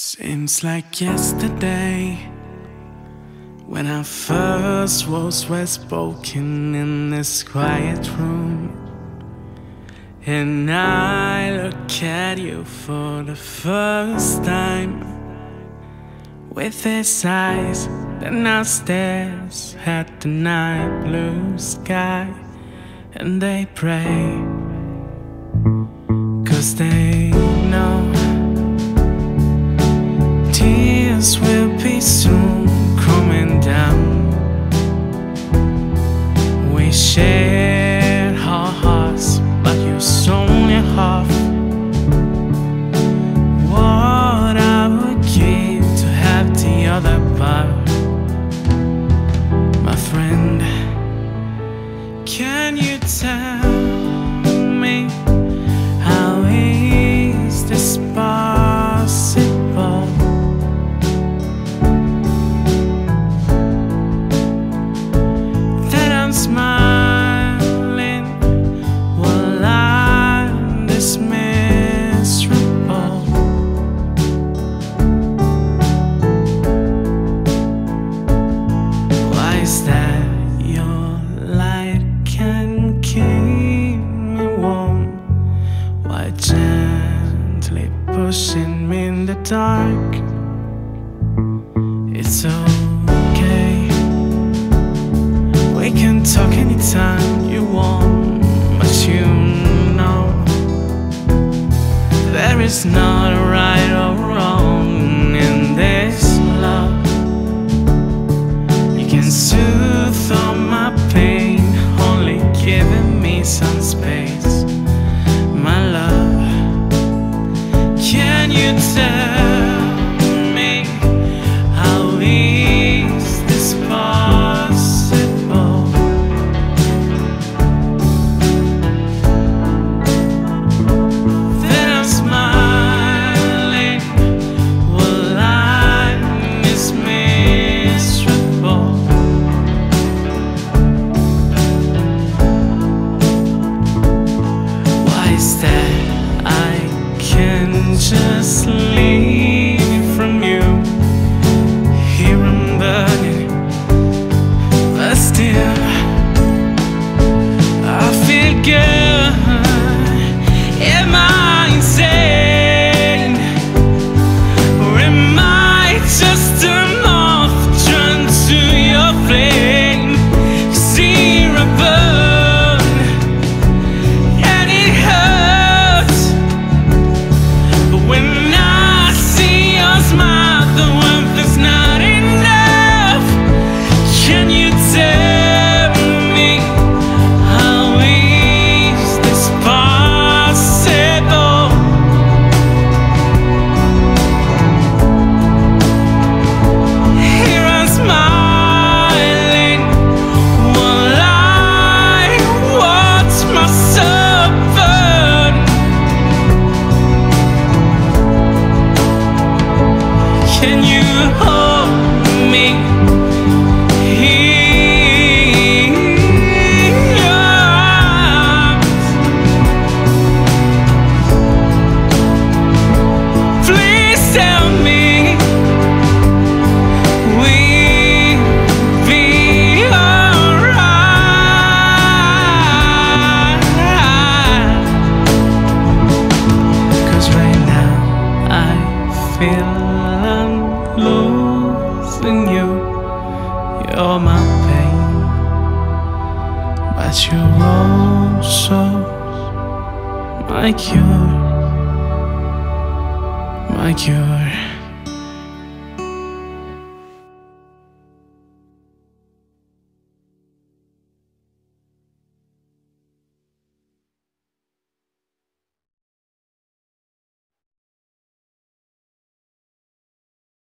Seems like yesterday when I first was spoken in this quiet room, and I look at you for the first time with his eyes that now stares at the night blue sky, and they pray, 'cause they know tears will be soon coming down. We shared our hearts, but you saw only half. What I would give to have the other part. My friend, can you tell me how is this possible? Smiling while I'm this miserable. Why is that your light can keep me warm? Why gently pushing me in the dark? It's okay, we can talk anytime you want, but you know there is not a right or wrong in this love. You can soothe all my pain, only giving me some space. My love, can you tell? Just leave it from you. Here I'm burning, but still I feel good. Am I insane, or am I just a moth drawn to your flame? See, I burn, and it hurts. When I see your smile, the warmth is not enough. Can you tell me how is this possible? Here I'm smiling while I watch myself burn. Can you hold me here? Please tell me we'll be alright. 'Cause right now I feel losing you, you're my pain, but you're also my cure, my cure.